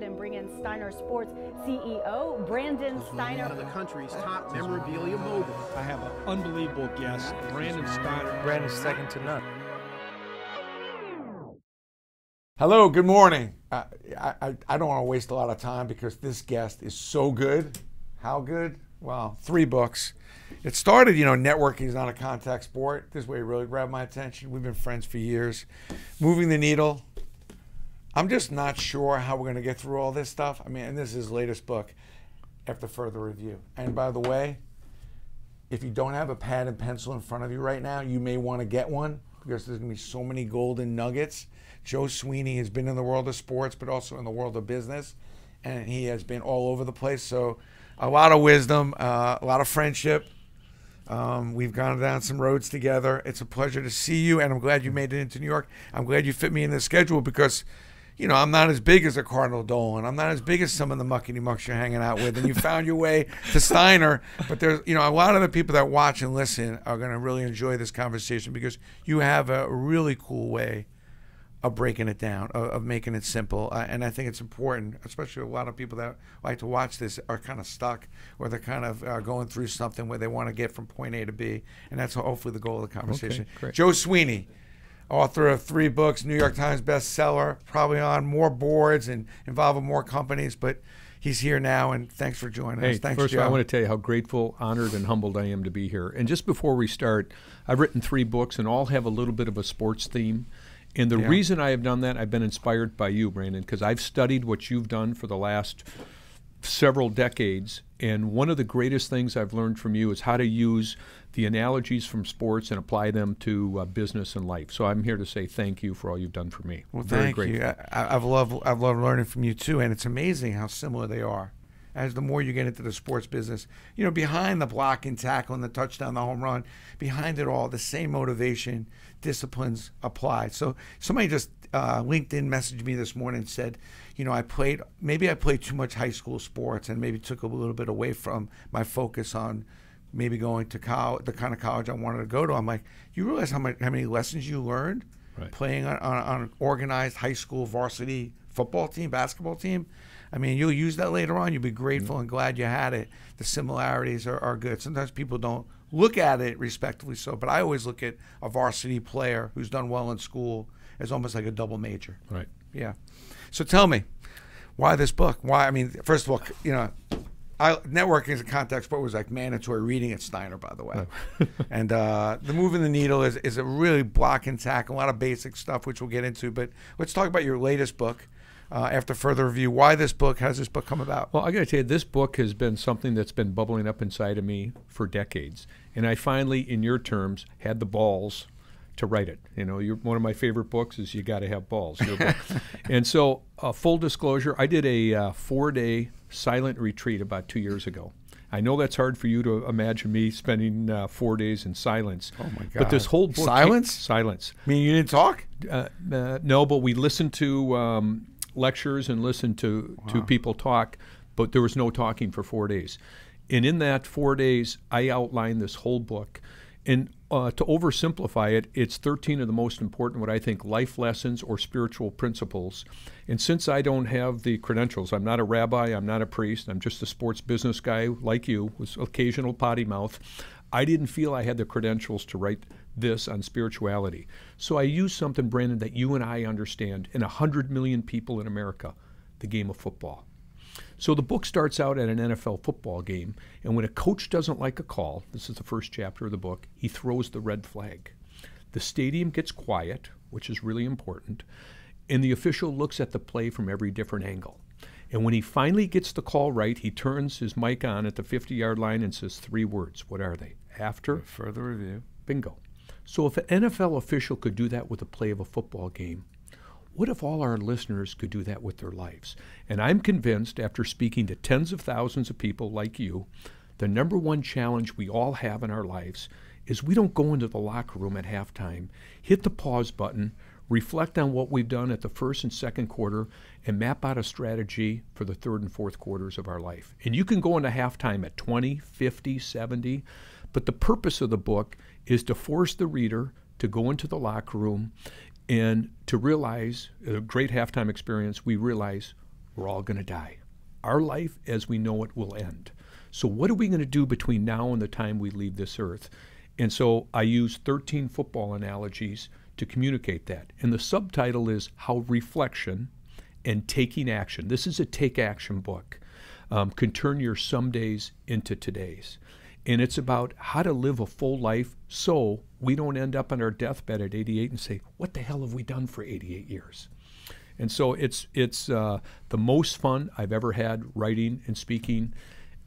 ahead and bring in Steiner Sports CEO, Brandon Steiner. One of the country's top memorabilia mogul. I have an unbelievable guest, Brandon Steiner. Brandon's second to none. Hello, good morning. I don't want to waste a lot of time because this guest is so good. How good? Wow, 3 books. It started, you know, Networking is Not a Contact Sport. This way really grabbed my attention. We've been friends for years. Moving the Needle. I'm just not sure how we're going to get through all this stuff. I mean, and this is his latest book, After Further Review. And by the way, if you don't have a pad and pencil in front of you right now, you may want to get one because there's going to be so many golden nuggets. Joe Sweeney has been in the world of sports, but also in the world of business. And he has been all over the place. So a lot of wisdom, a lot of friendship. We've gone down some roads together. It's a pleasure to see you, and I'm glad you made it into New York. I'm glad you fit me in the schedule because, you know, I'm not as big as a Cardinal Dolan. I'm not as big as some of the muckety mucks you're hanging out with, and you found your way to Steiner. But there's, you know, a lot of the people that watch and listen are going to really enjoy this conversation because you have a really cool way of breaking it down, of making it simple. And I think it's important, especially a lot of people that like to watch this are kind of stuck or they're kind of going through something where they want to get from point A to B. And that's hopefully the goal of the conversation. Okay, Joe Sweeney, author of 3 books, New York Times bestseller, probably on more boards and involved with more companies, but he's here now, and thanks for joining us. Thanks, Joe. First of all, I want to tell you how grateful, honored, and humbled I am to be here. And just before we start, I've written 3 books and all have a little bit of a sports theme. And the reason I have done that, I've been inspired by you, Brandon, because I've studied what you've done for the last several decades. And one of the greatest things I've learned from you is how to use the analogies from sports and apply them to business and life. So I'm here to say thank you for all you've done for me. Well, thank you. I've loved learning from you, too. And it's amazing how similar they are. As the more you get into the sports business, you know, behind the block and tackle and the touchdown, the home run, behind it all, the same motivation, disciplines apply. So somebody just LinkedIn messaged me this morning and said, you know, maybe I played too much high school sports and maybe took a little bit away from my focus on maybe going to college, the kind of college I wanted to go to. I'm like, you realize how many lessons you learned playing on an organized high school varsity football team, basketball team? I mean, you'll use that later on. You'll be grateful and glad you had it. The similarities are good. Sometimes people don't look at it respectively so, but I always look at a varsity player who's done well in school as almost like a double major. Right. Yeah. So tell me, why this book? Why, I mean, first of all, you know, Networking as a Contact Sport was like mandatory reading at Steiner, by the way. And the Moving the Needle is a really block and tackle, a lot of basic stuff, which we'll get into. But let's talk about your latest book, After Further Review. Why this book? How does this book come about? Well, I got to tell you, this book has been something that's been bubbling up inside of me for decades. And I finally, in your terms, had the balls to write it. You know, one of my favorite books is You Got to Have Balls. And so, full disclosure, I did a 4-day silent retreat about 2 years ago. I know that's hard for you to imagine me spending 4 days in silence. Oh my God! But this whole book— Silence? Silence. I mean, you didn't talk? No, but we listened to lectures and listened to people talk, but there was no talking for 4 days. And in that 4 days, I outlined this whole book. And to oversimplify it, it's 13 of the most important, what I think, life lessons or spiritual principles. And since I don't have the credentials, I'm not a rabbi, I'm not a priest, I'm just a sports business guy like you, with occasional potty mouth, I didn't feel I had the credentials to write this on spirituality. So I used something, Brandon, that you and I understand, and 100 million people in America, the game of football. So the book starts out at an NFL football game, and when a coach doesn't like a call, this is the first chapter of the book, he throws the red flag. The stadium gets quiet, which is really important, and the official looks at the play from every different angle. And when he finally gets the call right, he turns his mic on at the 50-yard line and says 3 words. What are they? After further review. Bingo. So if an NFL official could do that with the play of a football game, what if all our listeners could do that with their lives? And I'm convinced, after speaking to tens of thousands of people like you, the #1 challenge we all have in our lives is we don't go into the locker room at halftime, hit the pause button, reflect on what we've done at the first and second quarter, and map out a strategy for the third and fourth quarters of our life. And you can go into halftime at 20, 50, 70, but the purpose of the book is to force the reader to go into the locker room and to realize, a great halftime experience, we realize We're all going to die. Our life as we know it will end. So what are we going to do between now and the time we leave this earth? And so I use 13 football analogies to communicate that. And the subtitle is How Reflection and Taking Action. This is a take action book. Can turn your some days into today's. And it's about how to live a full life so we don't end up on our deathbed at 88 and say, what the hell have we done for 88 years? And so it's the most fun I've ever had writing and speaking,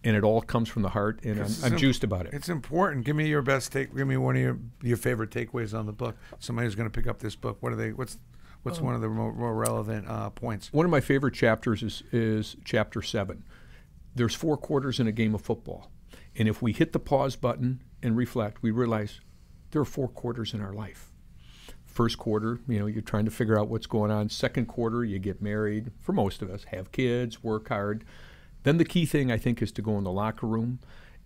and it all comes from the heart, and I'm juiced about it. It's important. Give me your best take. Give me one of your favorite takeaways on the book. Somebody's going to pick up this book. What are they? What's one of the more relevant points? One of my favorite chapters is chapter 7. There's 4 quarters in a game of football. And if we hit the pause button and reflect, we realize there are 4 quarters in our life. First quarter, you know, you're trying to figure out what's going on. Second quarter, you get married, for most of us, have kids, work hard. Then the key thing, I think, is to go in the locker room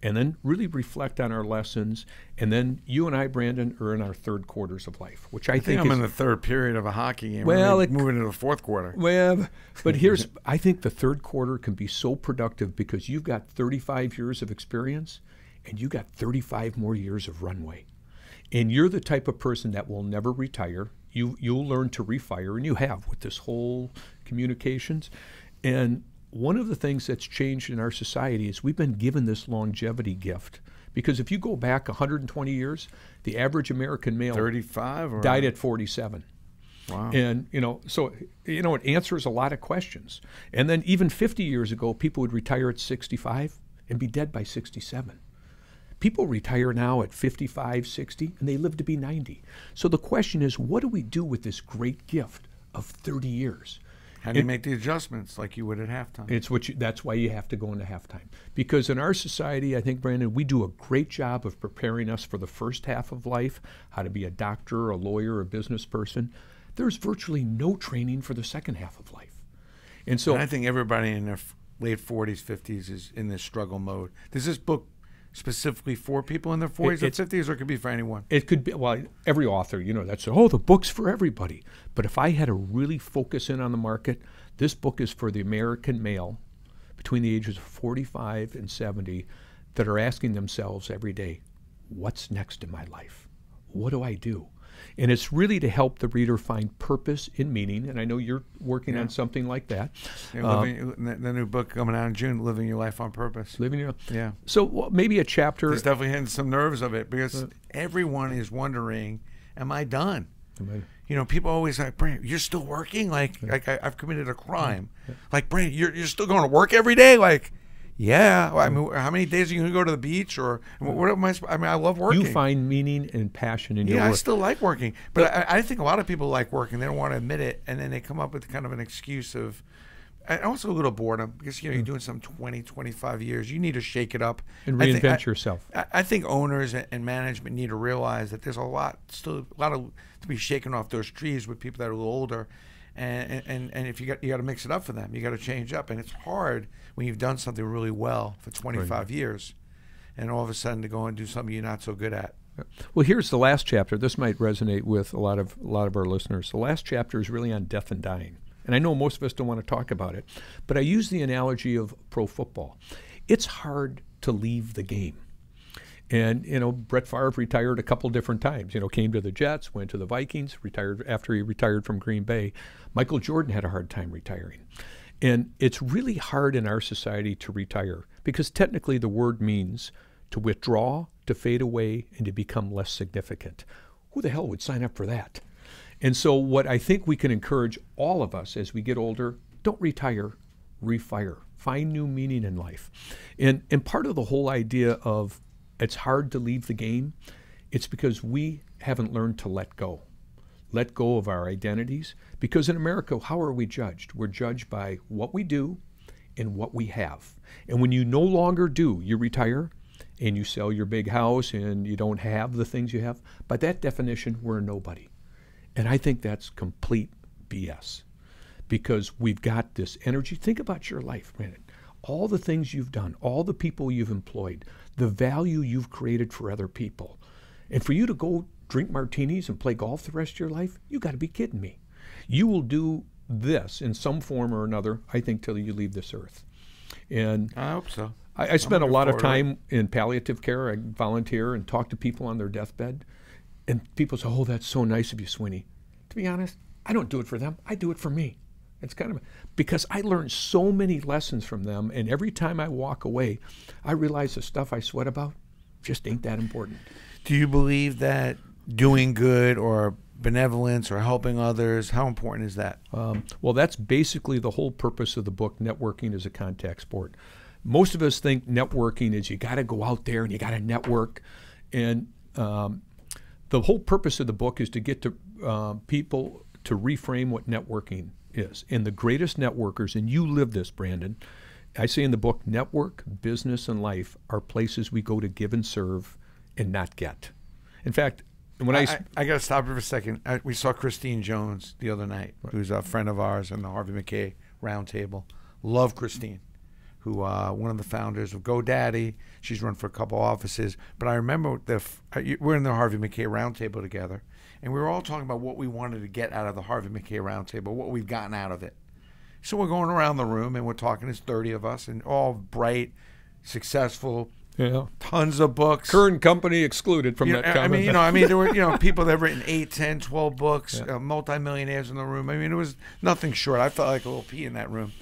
and then really reflect on our lessons. And then you and I, Brandon, are in our 3rd quarters of life, which I think I'm in the 3rd period of a hockey game. Well, it's moving into the 4th quarter. Well, but here's, I think the 3rd quarter can be so productive because you've got 35 years of experience and you got 35 more years of runway. And you're the type of person that will never retire. You'll learn to refire, and you have with this whole communications. And one of the things that's changed in our society is we've been given this longevity gift. Because if you go back 120 years, the average American male 35 or died at 47. Wow. And, you know, so, you know, it answers a lot of questions. And then even 50 years ago, people would retire at 65 and be dead by 67. People retire now at 55, 60, and they live to be 90. So the question is, what do we do with this great gift of 30 years? How do you make the adjustments like you would at halftime? That's why you have to go into halftime. Because in our society, I think, Brandon, we do a great job of preparing us for the first half of life, how to be a doctor, a lawyer, a business person. There's virtually no training for the second half of life. And so, and I think everybody in their late 40s, 50s is in this struggle mode. Does this book specifically for people in their 40s or 50s, or it could be for anyone? It could be, well, every author, you know, that's, oh, the book's for everybody. But if I had to really focus in on the market, this book is for the American male between the ages of 45 and 70 that are asking themselves every day, what's next in my life? What do I do? And it's really to help the reader find purpose and meaning. And I know you're working on something like that. The new book coming out in June, Living Your Life on Purpose. Living Your Life. Yeah. So well, maybe a chapter. It's definitely hitting some nerves of it because everyone is wondering, am I done? You know, people always like, Brandon, you're still working? Like I've committed a crime. Like, Brandon, you're still going to work every day? Like, yeah, I mean, how many days are you going to go to the beach? Or what am I mean, I love working. You find meaning and passion in your work. Yeah, I still like working. But I think a lot of people like working. They don't want to admit it. And then they come up with kind of an excuse of, and also a little boredom. Because, you know, you're doing something 20, 25 years. You need to shake it up. And reinvent yourself. I think owners and management need to realize that there's still a lot to be shaken off those trees with people that are a little older. And if you got to mix it up for them, you got to change up, and it's hard when you've done something really well for 25 years, and all of a sudden to go and do something you're not so good at. Well, here's the last chapter. This might resonate with a lot of our listeners. The last chapter is really on death and dying, and I know most of us don't want to talk about it, but I use the analogy of pro football. It's hard to leave the game. And, you know, Brett Favre retired a couple different times, you know, came to the Jets, went to the Vikings, retired after he retired from Green Bay. Michael Jordan had a hard time retiring. And it's really hard in our society to retire because technically the word means to withdraw, to fade away, and to become less significant. Who the hell would sign up for that? And so what I think we can encourage all of us as we get older, don't retire, refire. Find new meaning in life. And part of the whole idea of it's hard to leave the game. It's because we haven't learned to let go. Let go of our identities. Because in America, how are we judged? We're judged by what we do and what we have. And when you no longer do, you retire and you sell your big house and you don't have the things you have. By that definition, we're a nobody. And I think that's complete BS. Because we've got this energy. Think about your life, Brandon. All the things you've done, all the people you've employed, the value you've created for other people. And for you to go drink martinis and play golf the rest of your life, you got to be kidding me. You will do this in some form or another, I think, till you leave this earth. And I hope so. I spent a lot of time in palliative care. I volunteer and talk to people on their deathbed. And people say, oh, that's so nice of you, Sweeney. To be honest, I don't do it for them. I do it for me. It's kind of, because I learned so many lessons from them, and every time I walk away, I realize the stuff I sweat about just ain't that important. Do you believe that doing good or benevolence or helping others, how important is that? Well, that's basically the whole purpose of the book, Networking is a Contact Sport. Most of us think networking is you got to go out there and you got to network. And the whole purpose of the book is to get to people to reframe what networking is. And the greatest networkers, and you live this, Brandon, I say in the book, network, business, and life are places we go to give and serve and not get. In fact, when I got to stop you for a second. We saw Christine Jones the other night, right, who's a friend of ours in the Harvey McKay Roundtable. Love Christine, who one of the founders of GoDaddy. She's run for a couple offices. But I remember we're in the Harvey McKay Roundtable together, and we were all talking about what we wanted to get out of the Harvey McKay Roundtable, what we've gotten out of it. So we're going around the room, and we're talking. It's 30 of us, and all bright, successful. Yeah, tons of books. Current company excluded from that comment. I mean, there were people that have written 8, 10, 12 books, yeah, multimillionaires in the room. I mean, it was nothing short. I felt like a little pea in that room.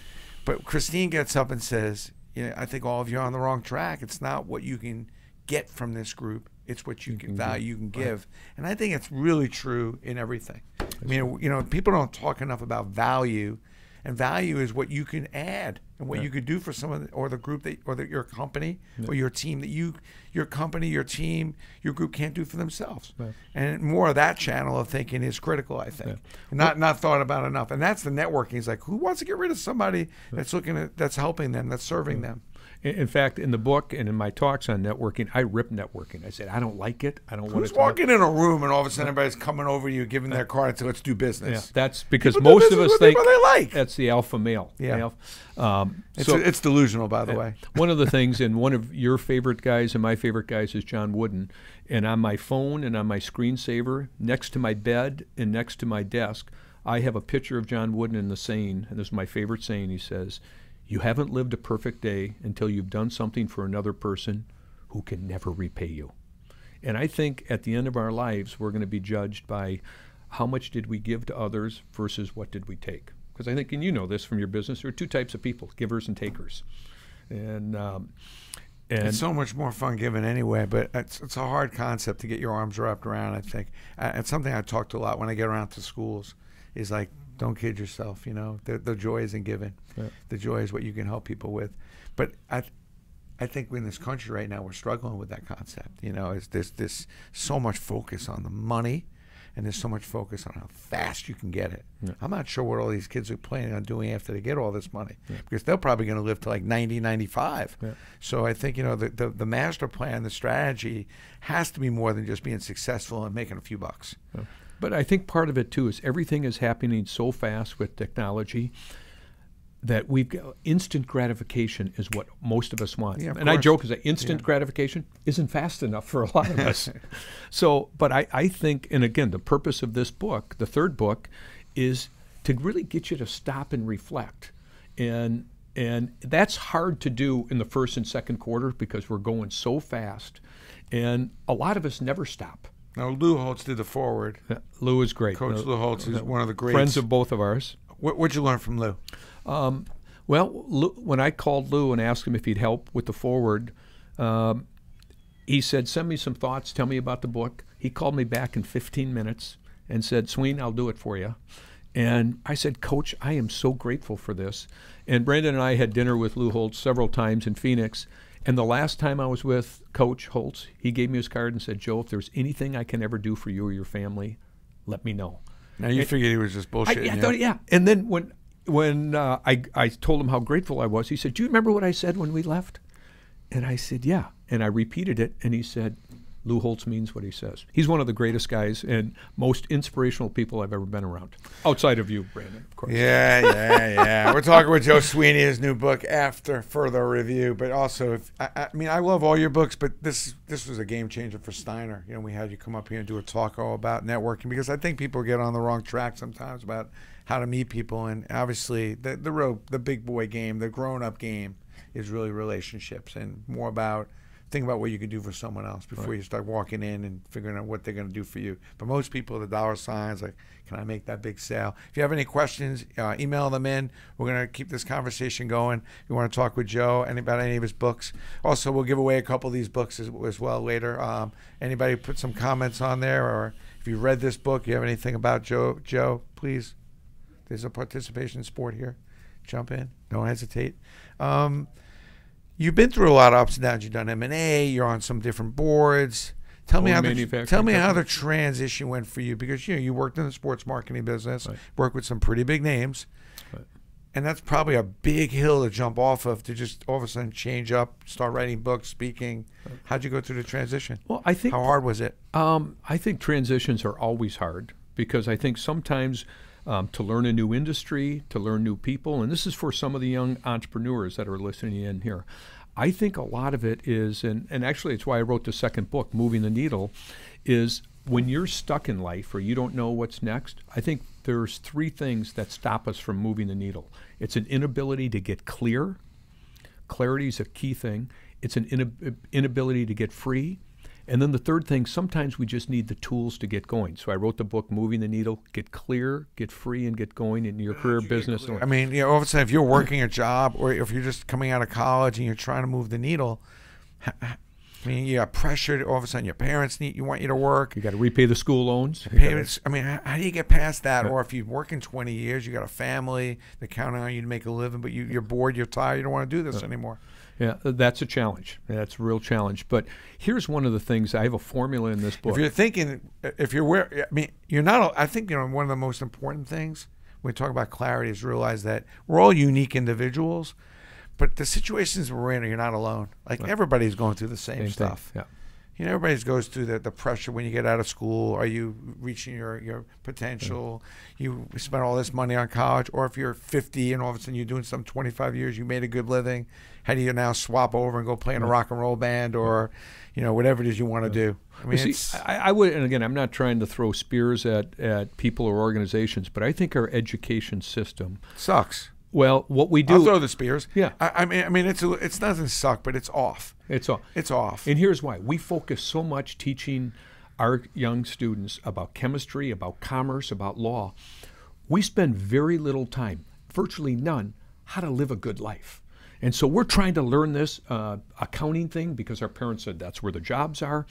But Christine gets up and says, I think all of you are on the wrong track. It's not what you can get from this group. It's what you can value, you can give. Right. And I think it's really true in everything. I mean, people don't talk enough about value. And value is what you can add and what you could do for someone or the group that your company or your team that your company, your team, your group can't do for themselves. Right. And more of that channel of thinking is critical, I think. Yeah. Not thought about enough. And that's the networking. It's like, who wants to get rid of somebody that's looking at, that's helping them, that's serving them? In fact, in the book and in my talks on networking, I rip networking. I said, I don't like it. I don't want to talk. Who's walking in a room and all of a sudden everybody's coming over to you, giving their card and say, let's do business? Yeah, that's because most of us think that's the alpha male. Yeah. It's delusional, by the way. One of the things, and one of your favorite guys and my favorite guys is John Wooden. And on my phone and on my screensaver, next to my bed and next to my desk, I have a picture of John Wooden and the saying, and this is my favorite saying, he says, you haven't lived a perfect day until you've done something for another person who can never repay you. And I think at the end of our lives, we're going to be judged by how much did we give to others versus what did we take. Because I think, and you know this from your business, there are two types of people, givers and takers. And it's so much more fun giving anyway, but it's a hard concept to get your arms wrapped around, I think. It's something I talked a lot when I get around to schools is like, don't kid yourself, The joy isn't given. Yeah. The joy is what you can help people with. But I think in this country right now, we're struggling with that concept. There's so much focus on the money, and there's so much focus on how fast you can get it. Yeah. I'm not sure what all these kids are planning on doing after they get all this money, because they're probably going to live to like 90, 95. Yeah. So I think, the master plan, the strategy has to be more than just being successful and making a few bucks. Yeah. But I think part of it, too, is everything is happening so fast with technology that we've got instant gratification is what most of us want. Yeah, and I joke is that instant gratification isn't fast enough for a lot of us. So, but I think, and again, the purpose of this book, the third book, is to really get you to stop and reflect. And that's hard to do in the first and second quarter because we're going so fast. And a lot of us never stop. Now, Lou Holtz did the forward. Yeah, Lou is great. Coach Lou Holtz is one of the greats. Friends of both of ours. What'd you learn from Lou? Well, Lou, when I called Lou and asked him if he'd help with the forward, he said, send me some thoughts, tell me about the book. He called me back in 15 minutes and said, Sweeney, I'll do it for you. And I said, Coach, I am so grateful for this. And Brandon and I had dinner with Lou Holtz several times in Phoenix. And the last time I was with Coach Holtz, he gave me his card and said, Joe, if there's anything I can ever do for you or your family, let me know. Now, you figured he was just bullshitting. I thought, yeah. And then when I told him how grateful I was, he said, do you remember what I said when we left? And I said, yeah. And I repeated it, and he said, Lou Holtz means what he says. He's one of the greatest guys and most inspirational people I've ever been around. Outside of you, Brandon, of course. Yeah. We're talking with Joe Sweeney, his new book, After Further Review. But also, I love all your books, but this was a game changer for Steiner. We had you come up here and do a talk all about networking because I think people get on the wrong track sometimes about how to meet people. And obviously the big boy game, the grown-up game is really relationships, and more about think about what you can do for someone else before you start walking in and figuring out what they're going to do for you. But most people, the dollar signs, like, can I make that big sale? If you have any questions, email them in. We're going to keep this conversation going. If you want to talk with Joe about any of his books. Also, we'll give away a couple of these books as well later. Anybody put some comments on there, or if you read this book, you have anything about Joe, please. There's a participation sport here. Jump in. Don't hesitate. You've been through a lot of ups and downs. You've done M&A. You're on some different boards. Tell me how the transition went for you, because you worked in the sports marketing business, worked with some pretty big names, and that's probably a big hill to jump off of, to just all of a sudden change up, start writing books, speaking. How'd you go through the transition? Well, I think, how hard was it? I think transitions are always hard, because I think sometimes. To learn a new industry, to learn new people. And this is for some of the young entrepreneurs that are listening in here. I think a lot of it is, and actually it's why I wrote the second book, Moving the Needle, is when you're stuck in life or you don't know what's next, I think there's three things that stop us from moving the needle. It's an inability to get clear. Clarity is a key thing. It's an inability to get free. And then the third thing, sometimes we just need the tools to get going. So I wrote the book, Moving the Needle, get clear, get free, and get going in your career business. I mean, all of a sudden, if you're working a job, or if you're just coming out of college and you're trying to move the needle, I mean, you got pressured. All of a sudden, your parents want you to work. You got to repay the school loans. Payments. I mean, how do you get past that? Or if you're working 20 years, you got a family, they're counting on you to make a living, but you're bored, you're tired, you don't want to do this anymore. Yeah, that's a challenge. That's a real challenge. But here's one of the things. I have a formula in this book. If you're thinking, I think one of the most important things when we talk about clarity is realize that we're all unique individuals, but the situations we're in, you're not alone. Like everybody's going through the same stuff. Yeah. You know, everybody goes through the pressure when you get out of school. Are you reaching your potential? You spent all this money on college. Or if you're 50 and all of a sudden you're doing something 25 years, you made a good living. How do you now swap over and go play in a rock and roll band or, you know, whatever it is you want to do? I mean, see, I would, and again, I'm not trying to throw spears at people or organizations, but I think our education system sucks. Well, what we do. I'll throw the spears. Yeah. I mean, it doesn't suck, but it's off. It's off. It's off. And here's why. We focus so much teaching our young students about chemistry, about commerce, about law. We spend very little time, virtually none, how to live a good life. And so we're trying to learn this accounting thing because our parents said that's where the jobs are.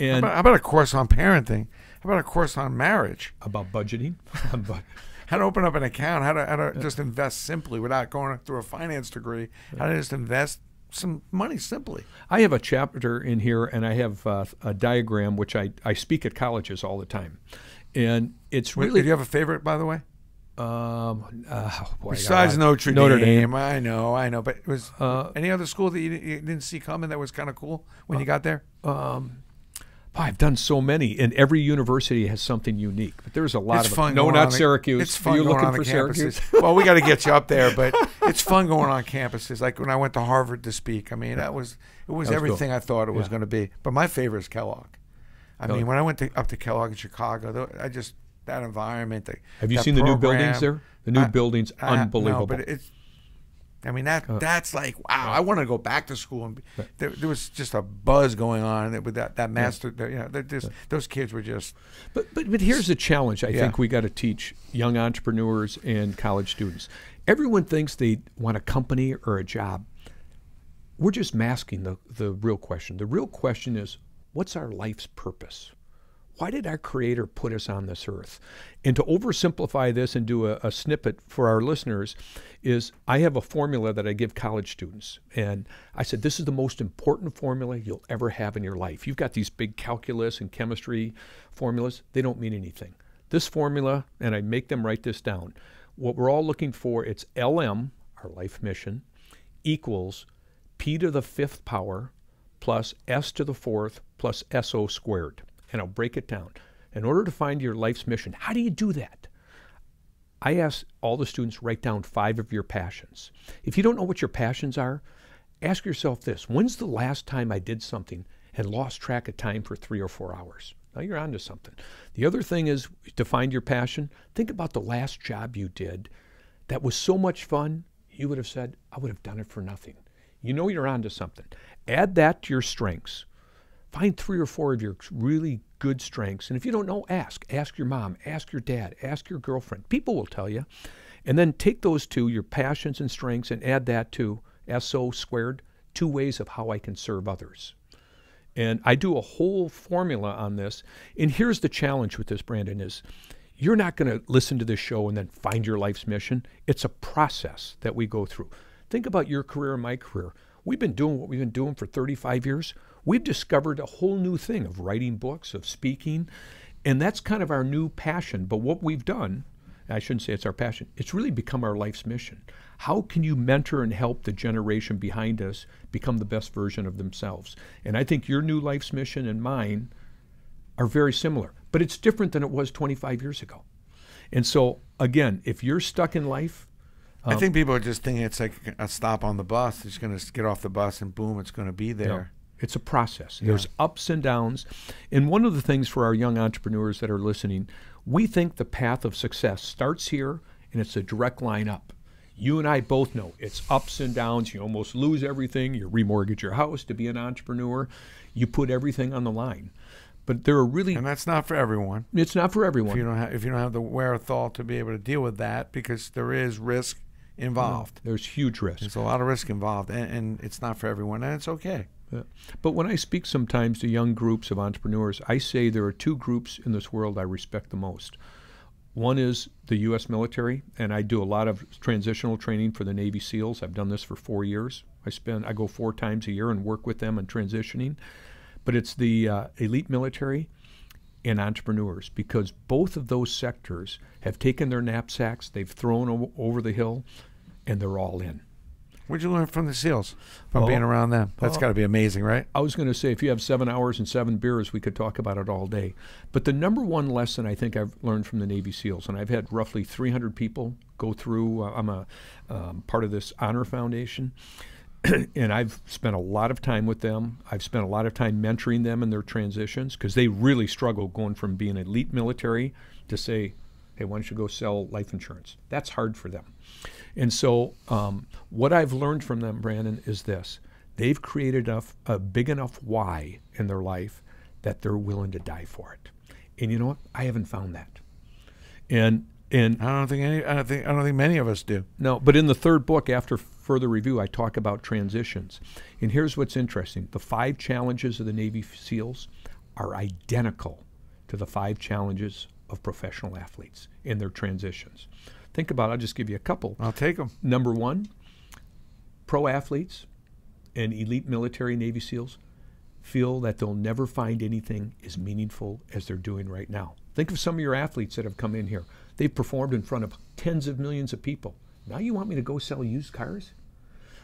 And how about a course on parenting? How about a course on marriage? About budgeting? How to open up an account, how to just invest simply without going through a finance degree, how to just invest some money simply. I have a chapter in here, and I have a diagram, which I speak at colleges all the time. And it's really... Do you have a favorite, by the way? Besides Notre Dame. I know. But was any other school that you didn't see coming that was kind of cool when you got there? I've done so many, and every university has something unique. But there's a lot of fun. No, not Syracuse. It's fun going on the campuses. Well, we got to get you up there, but it's fun going on campuses. Like when I went to Harvard to speak, I mean, it was everything I thought it was going to be. But my favorite is Kellogg. I mean, when I went up to Kellogg in Chicago, I just that environment. Have you seen the new buildings there? The new buildings, unbelievable. No, but it's. I mean, that's like, wow, I want to go back to school. And there was just a buzz going on with that master, those kids were just. But here's the challenge I think we got to teach young entrepreneurs and college students. Everyone thinks they want a company or a job. We're just masking the real question. The real question is, what's our life's purpose? Why did our Creator put us on this earth? And to oversimplify this and do a snippet for our listeners is I have a formula that I give college students. And I said, this is the most important formula you'll ever have in your life. You've got these big calculus and chemistry formulas. They don't mean anything. This formula, and I make them write this down, what we're all looking for, it's LM, our life mission, equals P⁵ plus S⁴ plus SO squared. And I'll break it down. In order to find your life's mission, how do you do that? I ask all the students, write down 5 of your passions. If you don't know what your passions are, ask yourself this. When's the last time I did something and lost track of time for 3 or 4 hours? Now you're onto something. The other thing is to find your passion. Think about the last job you did that was so much fun, you would have said, I would have done it for nothing. You know you're onto something. Add that to your strengths. Find 3 or 4 of your really good strengths. And if you don't know, ask. Ask your mom, ask your dad, ask your girlfriend. People will tell you. And then take those two, your passions and strengths, and add that to SO squared, 2 ways of how I can serve others. And I do a whole formula on this. And here's the challenge with this, Brandon, is you're not going to listen to this show and then find your life's mission. It's a process that we go through. Think about your career and my career. We've been doing what we've been doing for 35 years. We've discovered a whole new thing of writing books, of speaking, and that's kind of our new passion. But what we've done, I shouldn't say it's our passion, it's really become our life's mission. How can you mentor and help the generation behind us become the best version of themselves? And I think your new life's mission and mine are very similar, but it's different than it was 25 years ago. And so, again, if you're stuck in life, I think people are just thinking it's like a stop on the bus. It's going to get off the bus and boom, it's going to be there. No, it's a process. Yeah. There's ups and downs. And one of the things for our young entrepreneurs that are listening, we think the path of success starts here and it's a direct line up. You and I both know it's ups and downs. You almost lose everything. You remortgage your house to be an entrepreneur. You put everything on the line. But there are really, and that's not for everyone. It's not for everyone. If you don't have the wherewithal to be able to deal with that, because there is risk involved. There's huge risk. There's a lot of risk involved, and it's not for everyone, and it's okay. Yeah. But when I speak sometimes to young groups of entrepreneurs, I say there are 2 groups in this world I respect the most. One is the U.S. military, and I do a lot of transitional training for the Navy SEALs. I've done this for 4 years. I go 4 times a year and work with them in transitioning. But it's the elite military and entrepreneurs, because both of those sectors have taken their knapsacks, they've thrown over the hill, and they're all in. What'd you learn from the SEALs, from being around them? That's got to be amazing, right? I was going to say, if you have 7 hours and 7 beers, we could talk about it all day. But the number one lesson I think I've learned from the Navy SEALs, and I've had roughly 300 people go through, I'm a part of this Honor Foundation, and I've spent a lot of time with them. I've spent a lot of time mentoring them in their transitions, because they really struggle going from being elite military to say, hey, why don't you go sell life insurance? That's hard for them. And so what I've learned from them, Brandon, is this. They've created a big enough why in their life that they're willing to die for it. And you know what? I haven't found that. And I don't think many of us do. No, but in the 3rd book, After Further Review, I talk about transitions. And here's what's interesting. The 5 challenges of the Navy SEALs are identical to the 5 challenges of professional athletes in their transitions. Think about it. I'll just give you a couple. I'll take them. Number 1, pro athletes and elite military Navy SEALs feel that they'll never find anything as meaningful as they're doing right now. Think of some of your athletes that have come in here. They've performed in front of tens of millions of people. Now you want me to go sell used cars?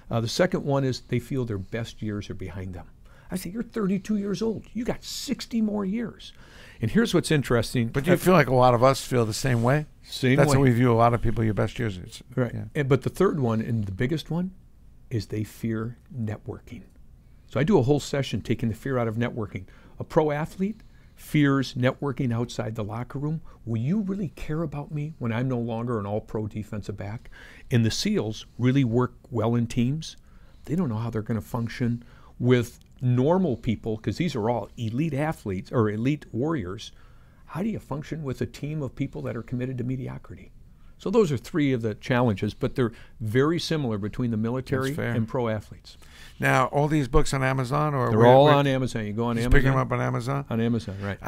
The second one is they feel their best years are behind them. I say, you're 32 years old. You got 60 more years. And here's what's interesting. But do you feel like a lot of us feel the same way? Same way. That's how we view a lot of people, your best years. Right. Yeah. But the 3rd one, and the biggest one, is they fear networking. So I do a whole session taking the fear out of networking. A pro athlete fears networking outside the locker room. Will you really care about me when I'm no longer an all-pro defensive back? And the SEALs really work well in teams. They don't know how they're going to function with normal people, because these are all elite athletes or elite warriors. How do you function with a team of people that are committed to mediocrity? So those are 3 of the challenges, but they're very similar between the military and pro athletes. Now, all these books on Amazon, or they're all on Amazon. You go on Amazon. Pick them up on Amazon. On Amazon, right?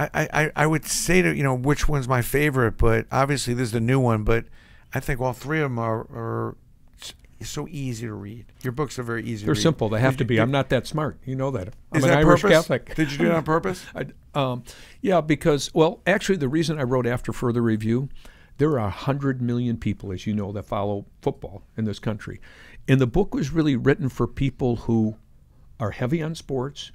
I would say to which one's my favorite, but obviously this is the new one. But I think all 3 of them are so easy to read. Your books are very easy to read. They're simple. They have to be. I'm not that smart. You know that. I'm an Irish Catholic. Did you do it on purpose? Yeah, because, well, actually the reason I wrote After Further Review, there are 100 million people, as you know, that follow football in this country. And the book was really written for people who are heavy on sports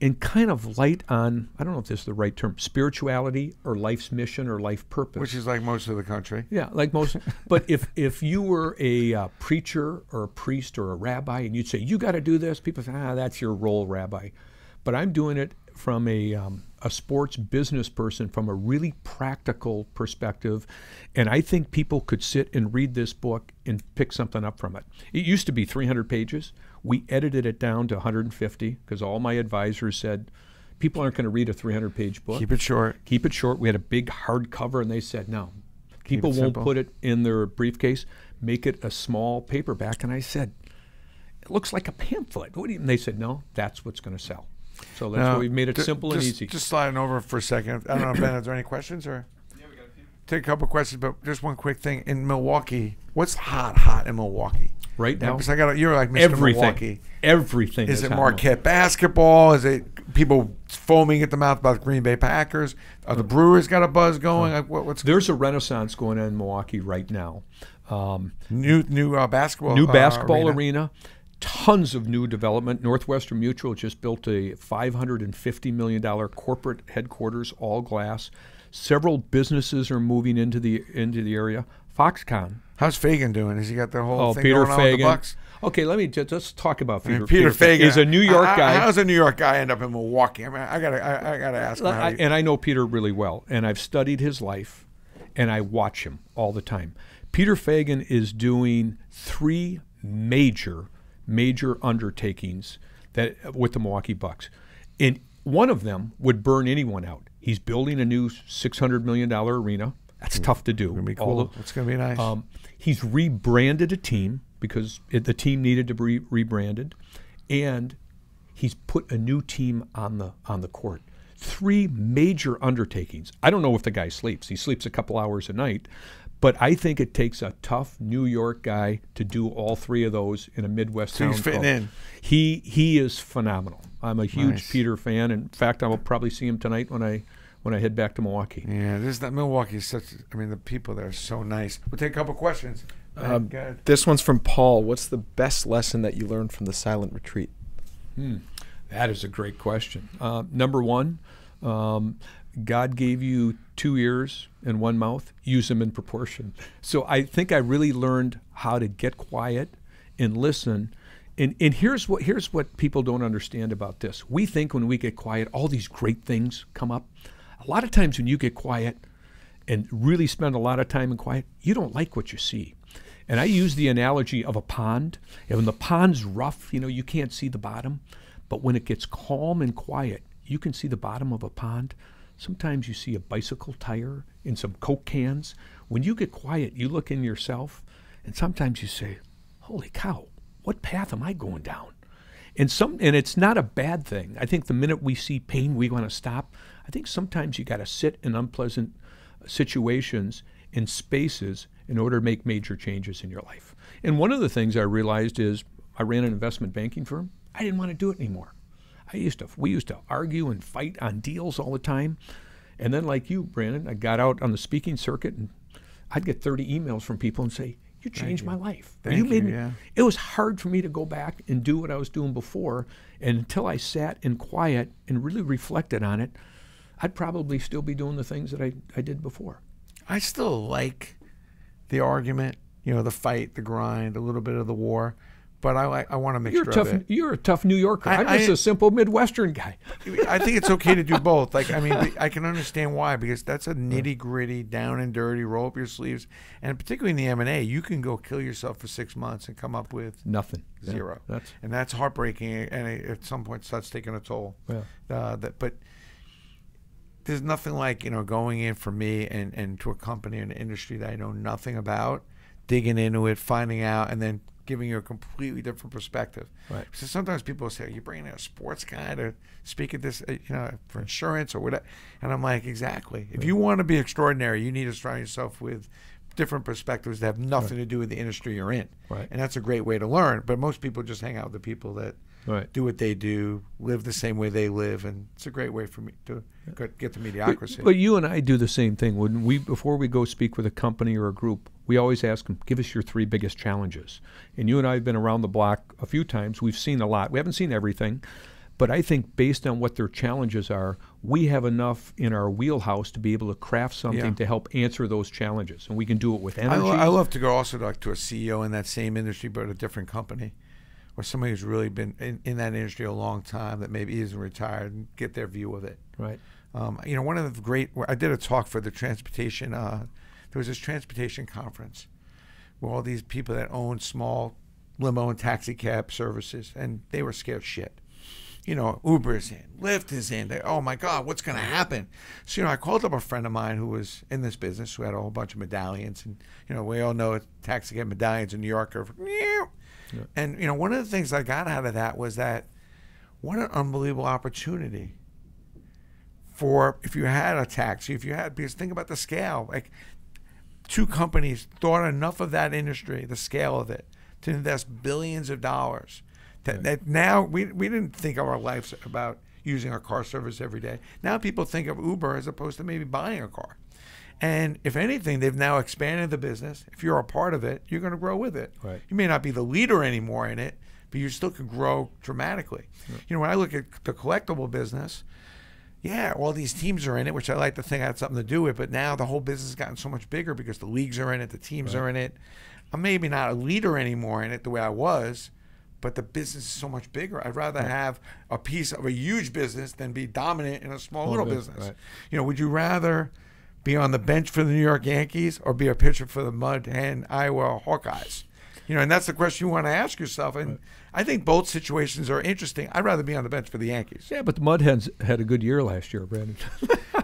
and kind of light on, I don't know if this is the right term, spirituality or life's mission or life purpose. Which is like most of the country. Yeah, like most. But if you were a preacher or a priest or a rabbi and you'd say, you got to do this, people say, ah, that's your role, rabbi. But I'm doing it from a a sports business person from a really practical perspective, and I think people could sit and read this book and pick something up from it. It used to be 300 pages. We edited it down to 150 because all my advisors said, people aren't going to read a 300-page book. Keep it short. Keep it short. We had a big hardcover, and they said, no, people won't put it in their briefcase. Make it a small paperback. And I said, it looks like a pamphlet. What do you, and they said, no, that's what's going to sell. So that's why we've made it simple and easy. Just sliding over for a second. I don't know, Ben, are there any questions? Or? Yeah, we got a few. Take a couple questions, but just one quick thing. In Milwaukee, what's hot in Milwaukee? Right now, because I got you're like Mr. Everything. Milwaukee. Everything is it Marquette basketball? Is it people foaming at the mouth about the Green Bay Packers? Are the Brewers got a buzz going? Like, what's there's a renaissance going on in Milwaukee right now. New basketball arena. Tons of new development. Northwestern Mutual just built a $550 million corporate headquarters, all glass. Several businesses are moving into the area. Foxconn. How's Feigin doing? Has he got the whole thing Peter going on with the Bucks? Okay, let me just talk about Peter. I mean, Peter Feigin is a New York guy. How does a New York guy end up in Milwaukee? I mean, I gotta ask. And I know Peter really well, and I've studied his life, and I watch him all the time. Peter Feigin is doing three major undertakings that with the Milwaukee Bucks, and one of them would burn anyone out. He's building a new $600 million arena. That's tough to do. It's going to be cool. It's going to be nice. He's rebranded a team because the team needed to be rebranded, and he's put a new team on the court. Three major undertakings. I don't know if the guy sleeps. He sleeps a couple hours a night, but I think it takes a tough New York guy to do all three of those in a Midwest town. He's fitting in. He is phenomenal. I'm a huge Peter fan. In fact, I will probably see him tonight when I head back to Milwaukee. Yeah, Milwaukee is such, I mean, the people there are so nice. We'll take a couple questions. This one's from Paul. What's the best lesson that you learned from the silent retreat? That is a great question. Number one, God gave you 2 ears and 1 mouth. Use them in proportion. So I think I really learned how to get quiet and listen. And here's what people don't understand about this. We think when we get quiet, all these great things come up. A lot of times when you get quiet and really spend a lot of time in quiet, you don't like what you see. And I use the analogy of a pond. And when the pond's rough, you know, you can't see the bottom. But when it gets calm and quiet, you can see the bottom of a pond. Sometimes you see a bicycle tire and some Coke cans. When you get quiet, you look in yourself, and sometimes you say, holy cow, what path am I going down? And it's not a bad thing. I think the minute we see pain, we want to stop. I think sometimes you got to sit in unpleasant situations and spaces in order to make major changes in your life. And one of the things I realized is I ran an investment banking firm. I didn't want to do it anymore. We used to argue and fight on deals all the time. And then like you, Brandon, I got out on the speaking circuit and I'd get 30 emails from people and say, you changed my life. It was hard for me to go back and do what I was doing before. And until I sat in quiet and really reflected on it, I'd probably still be doing the things that I did before. I still like the argument, you know, the fight, the grind, a little bit of the war. But I want to make sure of it. You're a tough New Yorker. I'm just a simple Midwestern guy. I think it's okay to do both. Like, I mean, I can understand why, because that's a nitty-gritty, down and dirty, roll up your sleeves. And particularly in the M&A, you can go kill yourself for 6 months and come up with nothing. Zero. Yeah, that's heartbreaking. And at some point, starts taking a toll. Yeah. But there's nothing like, you know, going in for me and to a company and an industry that I know nothing about, digging into it, finding out, and then giving you a completely different perspective. Right. So sometimes people say, you're bringing in a sports guy to speak at this, you know, for insurance or whatever. And I'm like, exactly. Right. If you want to be extraordinary, you need to surround yourself with different perspectives that have nothing to do with the industry you're in. Right. And that's a great way to learn. But most people just hang out with the people that do what they do, live the same way they live. And it's a great way for me to get to mediocrity. But you and I do the same thing. Before we go speak with a company or a group, we always ask them, give us your 3 biggest challenges. And you and I have been around the block a few times. We've seen a lot. We haven't seen everything. But I think based on what their challenges are, we have enough in our wheelhouse to be able to craft something to help answer those challenges. And we can do it with energy. I love to go also to a CEO in that same industry but at a different company, or somebody who's really been in that industry a long time that maybe isn't retired, and get their view of it. Right. You know, one of the great, I did a talk for the transportation, there was this transportation conference where all these people that own small limo and taxi cab services, and they were scared shit. You know, Uber is in, Lyft is in. They, oh my God, what's going to happen? So, you know, I called up a friend of mine who was in this business, who had a whole bunch of medallions. And, you know, we all know taxi cab medallions in New York are, yeah. And, you know, one of the things I got out of that was that what an unbelievable opportunity for, if you had a taxi, if you had, because think about the scale. Like, two companies thought enough of that industry, the scale of it, to invest billions of dollars. That now we didn't think of our lives about using our car service every day. Now people think of Uber as opposed to maybe buying a car. And if anything, they've now expanded the business. If you're a part of it, you're going to grow with it. Right. You may not be the leader anymore in it, but you still can grow dramatically. Right. You know, when I look at the collectible business, yeah, all these teams are in it, which I like to think I had something to do with, but now the whole business has gotten so much bigger because the leagues are in it, the teams right. are in it. I'm maybe not a leader anymore in it the way I was, but the business is so much bigger. I'd rather right. have a piece of a huge business than be dominant in a small little business. Right. You know, would you rather be on the bench for the New York Yankees or be a pitcher for the Mud Hen Iowa Hawkeyes? You know, and that's the question you want to ask yourself. And right. I think both situations are interesting. I'd rather be on the bench for the Yankees. Yeah, but the Mud Hens had a good year last year, Brandon.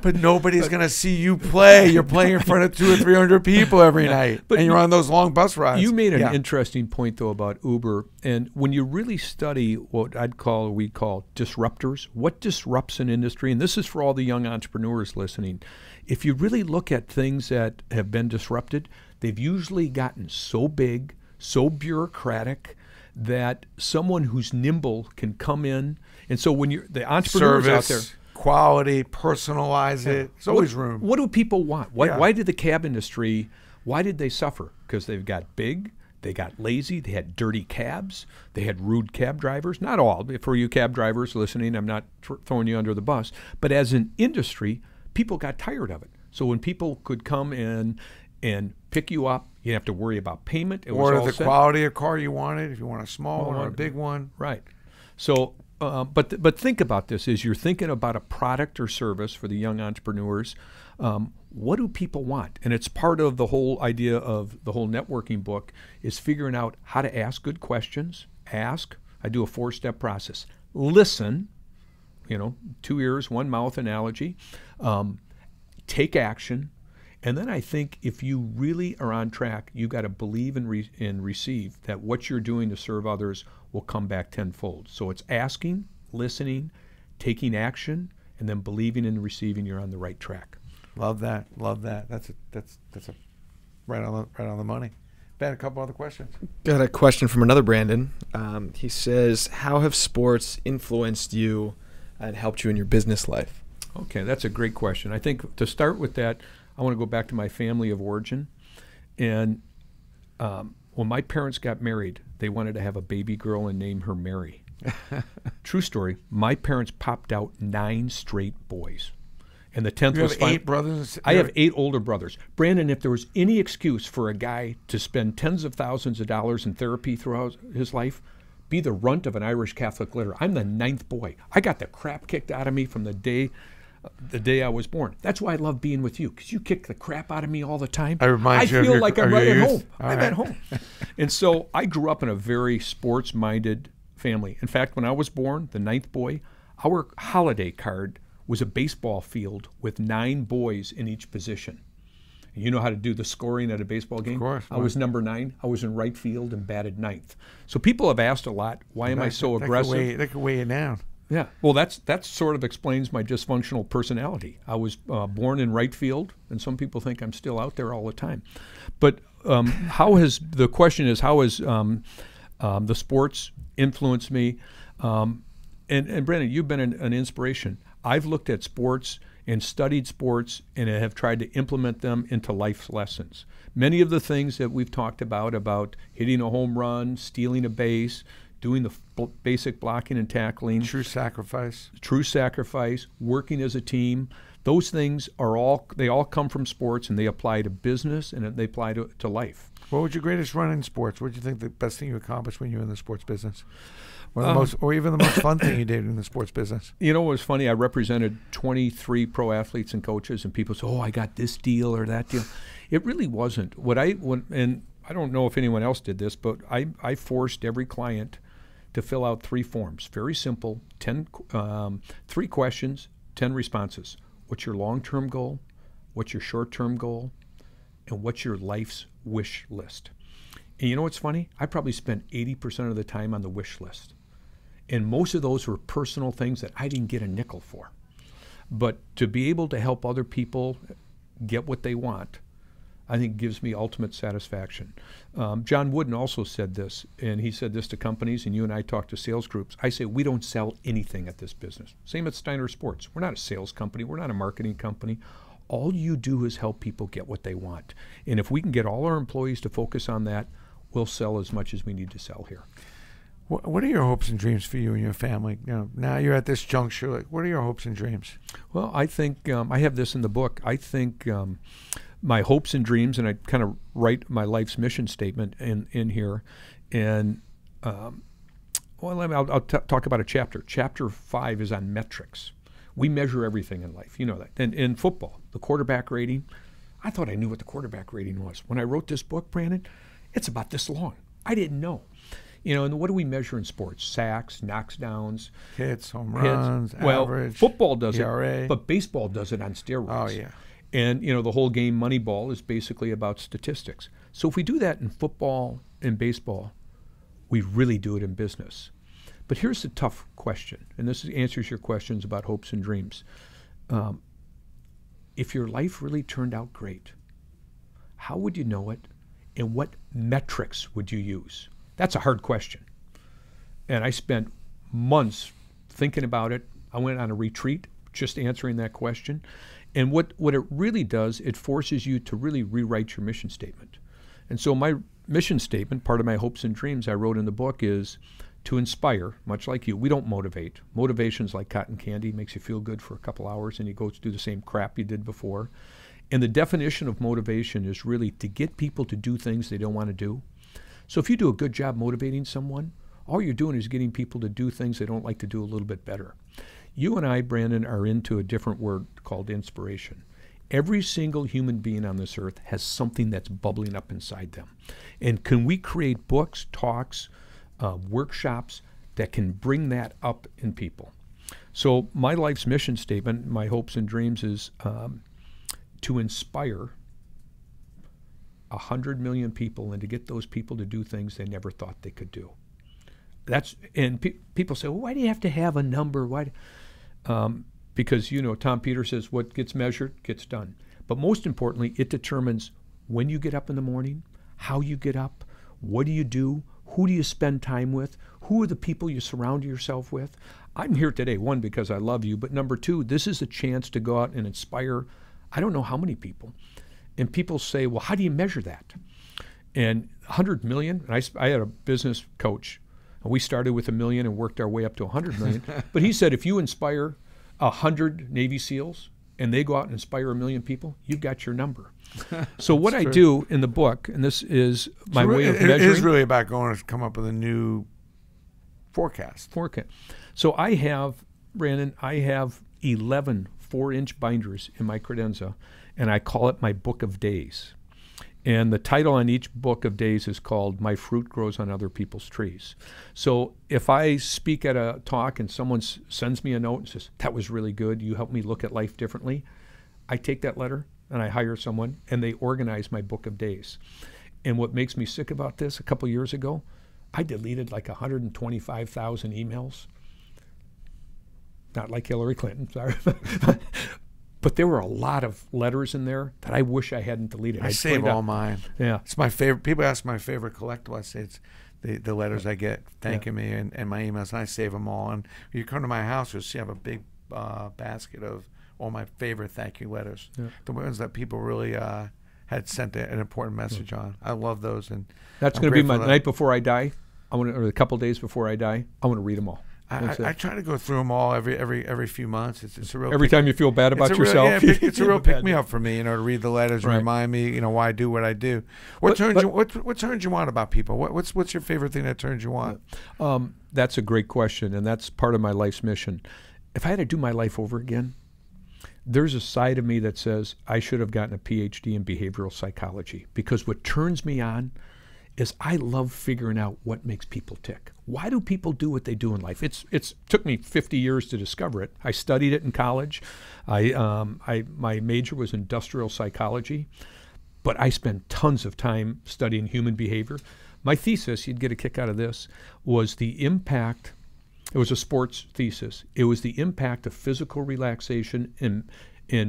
But nobody's going to see you play. You're playing in front of 200 or 300 people every night, but and you're on those long bus rides. You made an yeah. interesting point, though, about Uber. And when you really study what I'd call, we call disruptors, what disrupts an industry, and this is for all the young entrepreneurs listening, if you really look at things that have been disrupted, they've usually gotten so big, so bureaucratic that someone who's nimble can come in. And so when you're the entrepreneurs service, out there, quality, personalize yeah. it. There's always room. What do people want? Why, yeah. why did the cab industry? Why did they suffer? Because they've got big. They got lazy. They had dirty cabs. They had rude cab drivers. Not all. For you cab drivers listening, I'm not throwing you under the bus. But as an industry, people got tired of it. So when people could come in and pick you up, you didn't have to worry about payment. It was all the set. Quality of car you wanted, if you want a small one or a big one. Right. So, but think about this. Is you're thinking about a product or service for the young entrepreneurs. What do people want? And it's part of the whole idea of the whole networking book is figuring out how to ask good questions. Ask. I do a 4-step process. Listen. You know, 2 ears, 1 mouth analogy. Take action. And then I think if you really are on track, you got to believe and receive that what you're doing to serve others will come back tenfold. So it's asking, listening, taking action, and then believing and receiving. You're on the right track. Love that. Love that. That's right on the money. Ben, a couple other questions. Got a question from another Brandon. He says, "How have sports influenced you and helped you in your business life?" Okay, that's a great question. I think to start with that, I want to go back to my family of origin. And when my parents got married, they wanted to have a baby girl and name her Mary. True story. My parents popped out 9 straight boys. And the 10th was fine. You have 8 brothers? I have 8 older brothers. Brandon, if there was any excuse for a guy to spend tens of thousands of dollars in therapy throughout his life, be the runt of an Irish Catholic litter. I'm the 9th boy. I got the crap kicked out of me from the day I was born. That's why I love being with you, because you kick the crap out of me all the time. I feel your, like I'm right at home. I'm at home. And so I grew up in a very sports-minded family. In fact, when I was born, the 9th boy, our holiday card was a baseball field with 9 boys in each position. You know how to do the scoring at a baseball game? Of course. I was number 9. I was in right field and batted 9th. So people have asked a lot, why am I so aggressive? That could weigh you down. Yeah, well, that sort of explains my dysfunctional personality. I was born in right field, and some people think I'm still out there all the time. But how has the question is how has the sports influenced me? And Brandon, you've been an inspiration. I've looked at sports and studied sports and have tried to implement them into life's lessons. Many of the things that we've talked about hitting a home run, stealing a base, doing the basic blocking and tackling. True sacrifice. True sacrifice, working as a team. Those things are all, they all come from sports, and they apply to business, and they apply to life. What was your greatest run in sports? What did you think the best thing you accomplished when you were in the sports business? Or, the most, or even the most fun thing you did in the sports business? You know, it was funny. I represented 23 pro athletes and coaches, and people said, oh, I got this deal or that deal. It really wasn't. What I, when, and I don't know if anyone else did this, but I forced every client to fill out 3 forms. Very simple, 3 questions, 10 responses. What's your long-term goal? What's your short-term goal? And what's your life's wish list? And you know what's funny? I probably spent 80% of the time on the wish list. And most of those were personal things that I didn't get a nickel for. But to be able to help other people get what they want, I think gives me ultimate satisfaction. John Wooden also said this, and he said this to companies, and you and I talk to sales groups. I say, we don't sell anything at this business. Same at Steiner Sports. We're not a sales company. We're not a marketing company. All you do is help people get what they want. And if we can get all our employees to focus on that, we'll sell as much as we need to sell here. What are your hopes and dreams for you and your family? You know, now you're at this juncture. Like, what are your hopes and dreams? Well, I think, I have this in the book. I think my hopes and dreams, and I kind of write my life's mission statement in here. And, well, I'll talk about a chapter. Chapter 5 is on metrics. We measure everything in life. You know that. And in football, the quarterback rating, I thought I knew what the quarterback rating was. When I wrote this book, Brandon, it's about this long. I didn't know. You know, and what do we measure in sports? Sacks, knocks downs. Hits, home runs, average. Well, football does it, but baseball does it on steroids. Oh, yeah. And, you know, the whole game Moneyball is basically about statistics. So if we do that in football and baseball, we really do it in business. But here's the tough question, and this answers your questions about hopes and dreams. If your life really turned out great, how would you know it, and what metrics would you use? That's a hard question. And I spent months thinking about it. I went on a retreat just answering that question. And what it really does, it forces you to really rewrite your mission statement. And so my mission statement, part of my hopes and dreams I wrote in the book, is to inspire, much like you. We don't motivate. Motivation's like cotton candy, makes you feel good for a couple hours, and you go do the same crap you did before. And the definition of motivation is really to get people to do things they don't want to do. So if you do a good job motivating someone, all you're doing is getting people to do things they don't like to do a little bit better. You and I, Brandon, are into a different word called inspiration. Every single human being on this earth has something that's bubbling up inside them. And can we create books, talks, workshops that can bring that up in people? So my life's mission statement, my hopes and dreams, is to inspire 100 million people, and to get those people to do things they never thought they could do. That's, and people say, well, why do you have to have a number? Why? Because, you know, Tom Peters says what gets measured gets done. But most importantly, it determines when you get up in the morning, how you get up, what do you do, who do you spend time with, who are the people you surround yourself with. I'm here today, 1, because I love you, but number 2, this is a chance to go out and inspire I don't know how many people. And people say, well, how do you measure that? And 100 million, and I had a business coach, and we started with $1 million and worked our way up to 100 million. But he said, if you inspire 100 Navy SEALs and they go out and inspire 1 million people, you've got your number. So what I do in the book, and this is my way of measuring. It is really about going to come up with a new forecast. So I have, Brandon, I have 11 4-inch binders in my credenza, and I call it my book of days. And the title on each book of days is called My Fruit Grows on Other People's Trees. So if I speak at a talk and someone sends me a note and says, that was really good, you helped me look at life differently, I take that letter and I hire someone and they organize my book of days. And what makes me sick about this, a couple years ago, I deleted like 125,000 emails. Not like Hillary Clinton, sorry. But there were a lot of letters in there that I wish I hadn't deleted. I save all mine. Yeah. It's my favorite. People ask my favorite collectible. I say it's the letters I get thanking me and my emails, and I save them all. And you come to my house, you'll see I have a big basket of all my favorite thank you letters. Yeah. The ones that people really had sent an important message on. I love those. And that's going to be my night before I die. I want to, or a couple days before I die, I want to read them all. I try to go through them all every few months. It's a real every time you feel bad about yourself. Real, it's a real pick me up for me, you know, to read the letters and remind me, you know, why I do what I do. What turns you on about people? What's your favorite thing that turns you on? That's a great question, and that's part of my life's mission. If I had to do my life over again, there's a side of me that says I should have gotten a PhD in behavioral psychology, because what turns me on is I love figuring out what makes people tick. Why do people do what they do in life? It's took me 50 years to discover it. I studied it in college. My major was industrial psychology, but I spent tons of time studying human behavior. My thesis, you'd get a kick out of this, was the impact, it was a sports thesis, it was the impact of physical relaxation and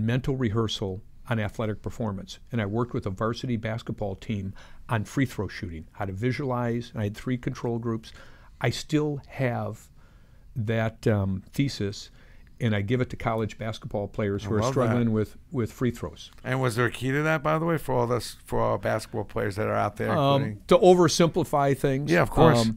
mental rehearsal on athletic performance. And I worked with a varsity basketball team on free throw shooting, how to visualize, and I had 3 control groups. I still have that thesis, and I give it to college basketball players who are struggling with free throws. And was there a key to that, by the way, for all basketball players that are out there? To oversimplify things. Yeah, of course.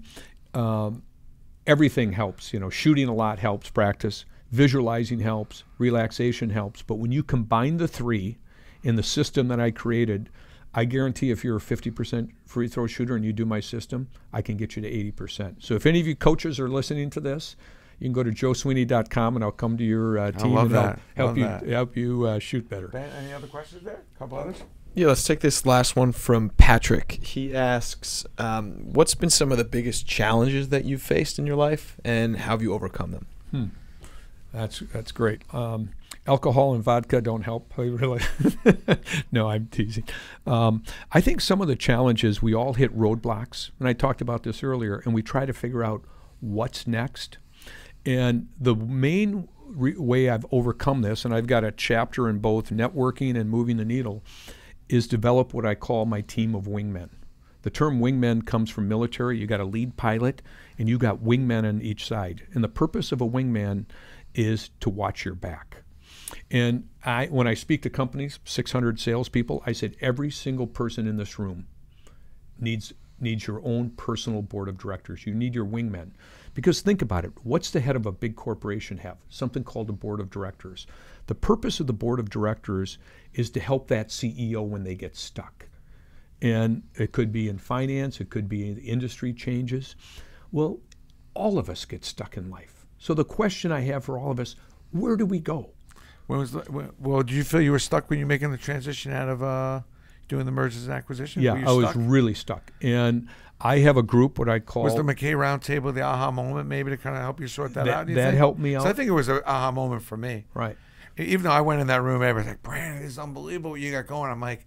Everything helps. You know, shooting a lot helps, practice. Visualizing helps, relaxation helps. But when you combine the 3 in the system that I created, I guarantee if you're a 50% free throw shooter and you do my system, I can get you to 80%. So if any of you coaches are listening to this, you can go to joesweeney.com and I'll come to your team and help you shoot better. Ben, any other questions there? A couple others? Yeah, let's take this last one from Patrick. He asks, what's been some of the biggest challenges that you've faced in your life, and how have you overcome them? That's great. Alcohol and vodka don't help. I really no, I'm teasing. I think some of the challenges, we all hit roadblocks, and I talked about this earlier, and we try to figure out what's next. And the main way I've overcome this, and I've got a chapter in both Networking and Moving the Needle, is develop what I call my team of wingmen. The term wingmen comes from military. You got a lead pilot, and you got wingmen on each side. And the purpose of a wingman is to watch your back. And when I speak to companies, 600 salespeople, I said every single person in this room needs your own personal board of directors. You need your wingmen. Because think about it, what's the head of a big corporation have? Something called a board of directors. The purpose of the board of directors is to help that CEO when they get stuck. And it could be in finance, it could be in industry changes. Well, all of us get stuck in life. So the question I have for all of us, where do we go? Well, did you feel you were stuck when you were making the transition out of doing the mergers and acquisitions? Yeah, I was really stuck. And I have a group, what I call... Was the McKay Roundtable the aha moment maybe to kind of help you sort that out? That helped me out. So I think it was an aha moment for me. Right. Even though I went in that room, everybody's like, Brandon, this is unbelievable what you got going. I'm like,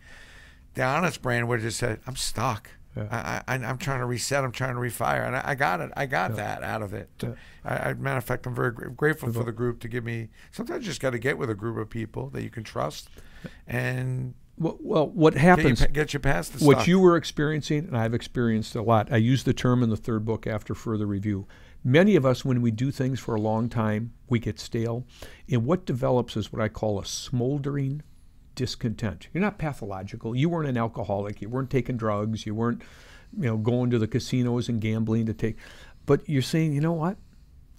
the honest Brandon would have just said, I'm stuck. Yeah. I'm trying to reset. I'm trying to refire. And I got it. I got that out of it. Yeah. Matter of fact, I'm very grateful for the group to give me. Sometimes you just got to get with a group of people that you can trust. And well, what happens? Get you past the stuff. What you were experiencing, and I've experienced a lot. I use the term in the 3rd book, After Further Review. Many of us, when we do things for a long time, we get stale. And what develops is what I call a smoldering discontent. You're not pathological. You weren't an alcoholic. You weren't taking drugs. You weren't, you know, going to the casinos and gambling to take. But you're saying, you know what?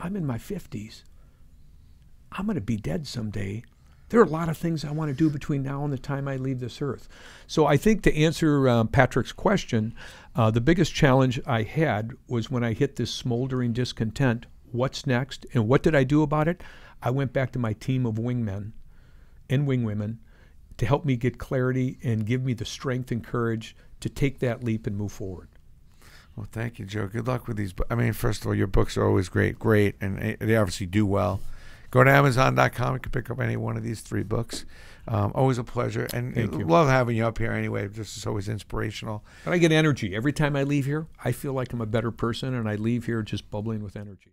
I'm in my 50s. I'm going to be dead someday. There are a lot of things I want to do between now and the time I leave this earth. So I think to answer Patrick's question, the biggest challenge I had was when I hit this smoldering discontent, what's next? And what did I do about it? I went back to my team of wingmen and wingwomen to help me get clarity and give me the strength and courage to take that leap and move forward. Well, thank you, Joe. Good luck with these. I mean, first of all, your books are always great, and they obviously do well. Go to Amazon.com. You can pick up any one of these 3 books. Always a pleasure. And love having you up here anyway. This is always inspirational. But I get energy. Every time I leave here, I feel like I'm a better person, and I leave here just bubbling with energy.